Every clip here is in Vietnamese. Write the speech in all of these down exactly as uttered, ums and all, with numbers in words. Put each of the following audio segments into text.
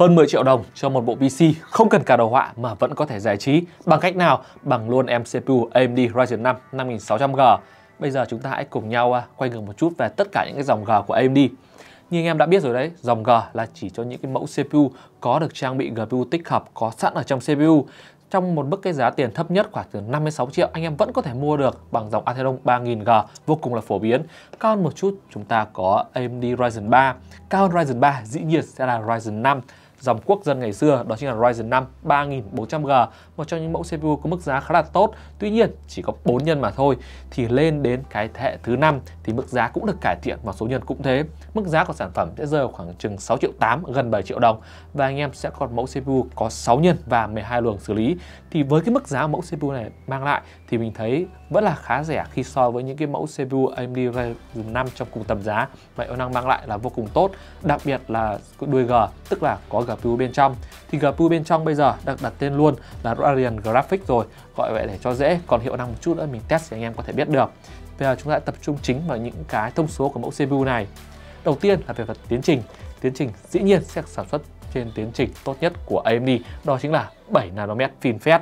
Hơn mười triệu đồng cho một bộ pê xê không cần cả đồ họa mà vẫn có thể giải trí. Bằng cách nào? Bằng luôn em xê pê u a em đê Ryzen năm năm nghìn sáu trăm G. Bây giờ chúng ta hãy cùng nhau quay ngược một chút về tất cả những cái dòng G của a em đê. Như anh em đã biết rồi đấy, dòng G là chỉ cho những cái mẫu xê pê u có được trang bị giê pê u tích hợp có sẵn ở trong xê pê u. Trong một mức cái giá tiền thấp nhất khoảng từ năm mươi sáu triệu, anh em vẫn có thể mua được bằng dòng Athlon ba nghìn G, vô cùng là phổ biến. Cao hơn một chút chúng ta có a em đê Ryzen ba. Cao hơn Ryzen ba dĩ nhiên sẽ là Ryzen năm, dòng quốc dân ngày xưa, đó chính là Ryzen năm ba nghìn bốn trăm G, một trong những mẫu xê pê u có mức giá khá là tốt. Tuy nhiên chỉ có bốn nhân mà thôi, thì lên đến cái thế hệ thứ năm thì mức giá cũng được cải thiện và số nhân cũng thế. Mức giá của sản phẩm sẽ rơi khoảng chừng sáu triệu tám, gần bảy triệu đồng, và anh em sẽ còn mẫu xê pê u có sáu nhân và mười hai luồng xử lý. Thì với cái mức giá mẫu xê pê u này mang lại thì mình thấy vẫn là khá rẻ khi so với những cái mẫu xê pê u a em đê Ryzen năm trong cùng tầm giá. Vậy hiệu năng mang lại là vô cùng tốt, đặc biệt là đuôi G, tức là có giê pê u bên trong. Thì giê pê u bên trong bây giờ đặt đặt tên luôn là Radeon Graphics rồi, gọi vậy để cho dễ. Còn hiệu năng một chút nữa mình test thì anh em có thể biết được. Bây giờ chúng ta tập trung chính vào những cái thông số của mẫu xê pê u này. Đầu tiên là về phần tiến trình. Tiến trình dĩ nhiên sẽ sản xuất trên tiến trình tốt nhất của a em đê, đó chính là bảy nanomet FinFET.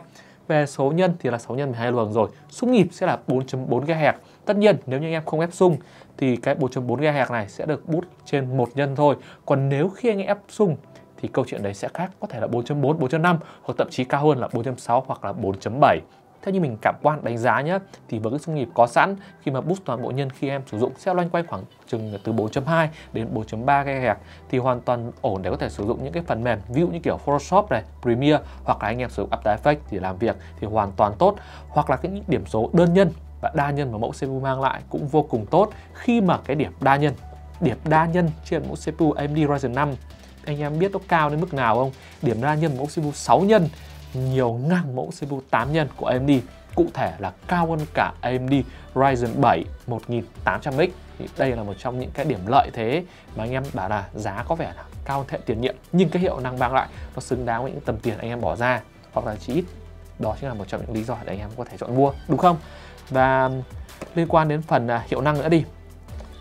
Về số nhân thì là sáu nhân mười hai luồng rồi. Xung nhịp sẽ là bốn chấm bốn gigahertz. Tất nhiên nếu như anh em không ép xung thì cái bốn chấm bốn gigahertz này sẽ được bút trên một nhân thôi. Còn nếu khi anh em ép xung thì câu chuyện đấy sẽ khác, có thể là bốn chấm bốn, bốn chấm năm hoặc thậm chí cao hơn là bốn chấm sáu hoặc là bốn chấm bảy. Theo như mình cảm quan đánh giá nhé, thì với cái xung nhịp có sẵn, khi mà boost toàn bộ nhân khi em sử dụng sẽ loanh quanh khoảng chừng từ bốn chấm hai đến bốn chấm ba gigahertz, thì hoàn toàn ổn để có thể sử dụng những cái phần mềm ví dụ như kiểu Photoshop này, Premiere, hoặc là anh em sử dụng After Effects thì làm việc thì hoàn toàn tốt. Hoặc là cái điểm số đơn nhân và đa nhân mà mẫu xê pê u mang lại cũng vô cùng tốt, khi mà cái điểm đa nhân, điểm đa nhân trên mẫu xê pê u a em đê Ryzen năm anh em biết nó cao đến mức nào không? Điểm đa nhân mẫu xê pê u sáu nhân nhiều ngang mẫu xê pê u tám nhân của a em đ, cụ thể là cao hơn cả a em đ Ryzen bảy một nghìn tám trăm X. Thì đây là một trong những cái điểm lợi thế mà anh em bảo là giá có vẻ là cao thế tiền nhiệm, nhưng cái hiệu năng mang lại nó xứng đáng với những tầm tiền anh em bỏ ra, hoặc là chỉ ít. Đó chính là một trong những lý do để anh em có thể chọn mua, đúng không? Và liên quan đến phần hiệu năng nữa đi,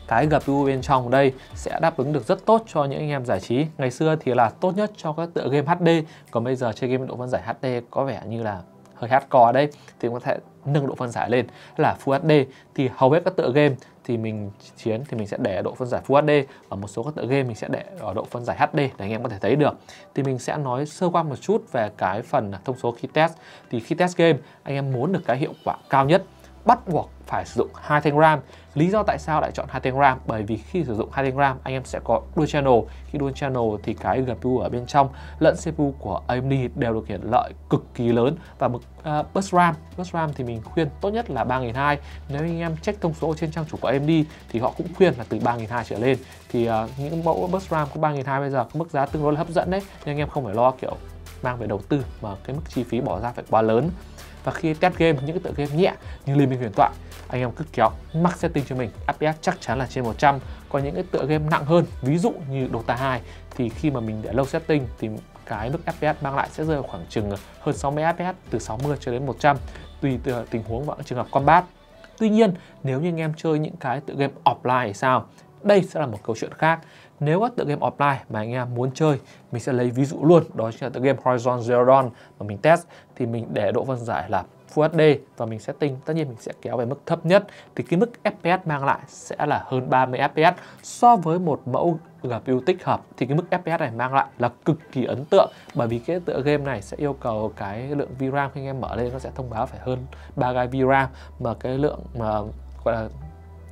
cái giê pê u bên trong đây sẽ đáp ứng được rất tốt cho những anh em giải trí. Ngày xưa thì là tốt nhất cho các tựa game hát đê, còn bây giờ chơi game độ phân giải hát đê có vẻ như là hơi hardcore đấy, thì có thể nâng độ phân giải lên là Full hát đê. Thì hầu hết các tựa game thì mình chiến thì mình sẽ để độ phân giải Full hát đê, ở một số các tựa game mình sẽ để ở độ phân giải hát đê để anh em có thể thấy được. Thì mình sẽ nói sơ qua một chút về cái phần thông số khi test. Thì khi test game anh em muốn được cái hiệu quả cao nhất, bắt buộc phải sử dụng hai thanh RAM. Lý do tại sao lại chọn hai thanh RAM? Bởi vì khi sử dụng hai thanh RAM anh em sẽ có dual channel. Khi dual channel thì cái giê pê u ở bên trong lẫn xê pê u của a em đ đều được hưởng lợi cực kỳ lớn. Và mức uh, bus RAM, bus RAM thì mình khuyên tốt nhất là ba nghìn hai trăm. Nếu anh em check thông số trên trang chủ của a em đ thì họ cũng khuyên là từ ba nghìn hai trăm trở lên. Thì uh, những mẫu bus RAM của ba nghìn hai trăm bây giờ có mức giá tương đối là hấp dẫn đấy, nên anh em không phải lo kiểu mang về đầu tư mà cái mức chi phí bỏ ra phải quá lớn. Và khi test game những cái tựa game nhẹ như Liên Minh Huyền Thoại, anh em cứ kéo max setting cho mình, ép pê ét chắc chắn là trên một trăm. Còn những cái tựa game nặng hơn, ví dụ như Dota hai, thì khi mà mình để low setting thì cái mức ép pê ét mang lại sẽ rơi khoảng chừng hơn sáu mươi ép pê ét, từ sáu mươi cho đến một trăm, tùy từ tình huống và trường hợp combat. Tuy nhiên nếu như anh em chơi những cái tựa game offline thì sao? Đây sẽ là một câu chuyện khác. Nếu các tựa game offline mà anh em muốn chơi, mình sẽ lấy ví dụ luôn, đó chính là tựa game Horizon Zero Dawn mà mình test, thì mình để độ phân giải là Full hát đê và mình setting, tất nhiên mình sẽ kéo về mức thấp nhất, thì cái mức ép pê ét mang lại sẽ là hơn ba mươi ép pê ét. So với một mẫu giê pê u tích hợp thì cái mức ép pê ét này mang lại là cực kỳ ấn tượng, bởi vì cái tựa game này sẽ yêu cầu cái lượng vê ram khi anh em mở lên nó sẽ thông báo phải hơn ba gi ga bai vê ram, mà cái lượng mà gọi là,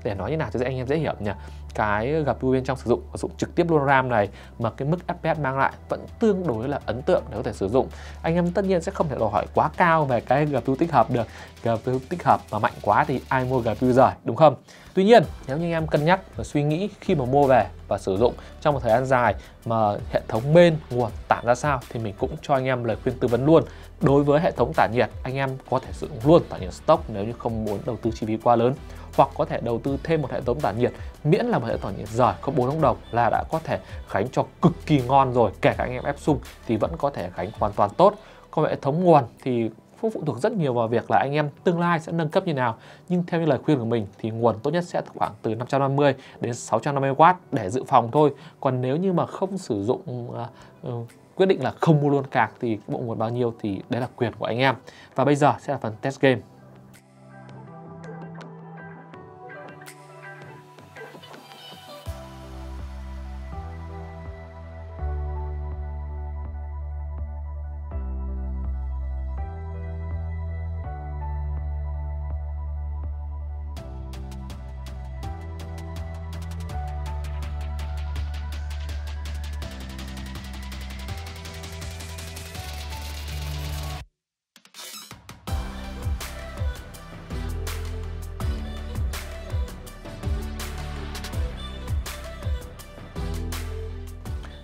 để nói như nào cho dễ anh em dễ hiểu nhỉ, cái giê pê u bên trong sử dụng sử dụng trực tiếp luôn RAM này, mà cái mức ép pê ét mang lại vẫn tương đối là ấn tượng để có thể sử dụng. Anh em tất nhiên sẽ không thể đòi hỏi quá cao về cái giê pê u tích hợp được. giê pê u tích hợp mà mạnh quá thì ai mua giê pê u rồi, đúng không? Tuy nhiên nếu như anh em cân nhắc và suy nghĩ khi mà mua về và sử dụng trong một thời gian dài mà hệ thống bên nguồn tản ra sao, thì mình cũng cho anh em lời khuyên tư vấn luôn. Đối với hệ thống tản nhiệt, anh em có thể sử dụng luôn tản nhiệt stock nếu như không muốn đầu tư chi phí quá lớn, hoặc có thể đầu tư thêm một hệ thống tản nhiệt, miễn là một hệ thống tản nhiệt giỏi có bốn ống đồng là đã có thể khánh cho cực kỳ ngon rồi, kể cả anh em ép xung thì vẫn có thể khánh hoàn toàn tốt. Còn hệ thống nguồn thì cũng phụ thuộc rất nhiều vào việc là anh em tương lai sẽ nâng cấp như nào, nhưng theo như lời khuyên của mình thì nguồn tốt nhất sẽ khoảng từ năm trăm năm mươi đến sáu trăm năm mươi oát để dự phòng thôi. Còn nếu như mà không sử dụng uh, uh, quyết định là không mua luôn cạc thì bộ nguồn bao nhiêu thì đấy là quyền của anh em. Và bây giờ sẽ là phần test game.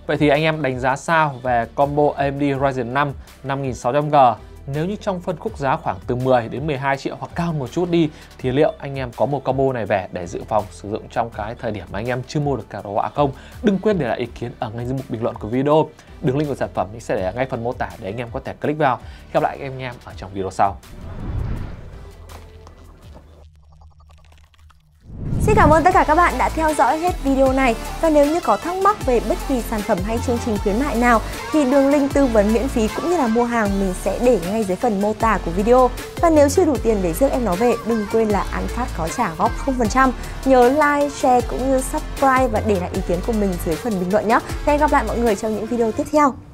Vậy thì anh em đánh giá sao về combo a em đê Ryzen năm năm nghìn sáu trăm G? Nếu như trong phân khúc giá khoảng từ mười đến mười hai triệu hoặc cao một chút đi thì liệu anh em có một combo này về để dự phòng sử dụng trong cái thời điểm mà anh em chưa mua được card đồ họa không? Đừng quên để lại ý kiến ở ngay dưới mục bình luận của video. Đường link của sản phẩm mình sẽ để ngay phần mô tả để anh em có thể click vào. Hẹn gặp lại anh em ở trong video sau. Xin cảm ơn tất cả các bạn đã theo dõi hết video này, và nếu như có thắc mắc về bất kỳ sản phẩm hay chương trình khuyến mại nào thì đường link tư vấn miễn phí cũng như là mua hàng mình sẽ để ngay dưới phần mô tả của video. Và nếu chưa đủ tiền để rước em nó về, đừng quên là An Phát có trả góp không phần trăm. Nhớ like, share cũng như subscribe và để lại ý kiến của mình dưới phần bình luận nhé. Hẹn gặp lại mọi người trong những video tiếp theo.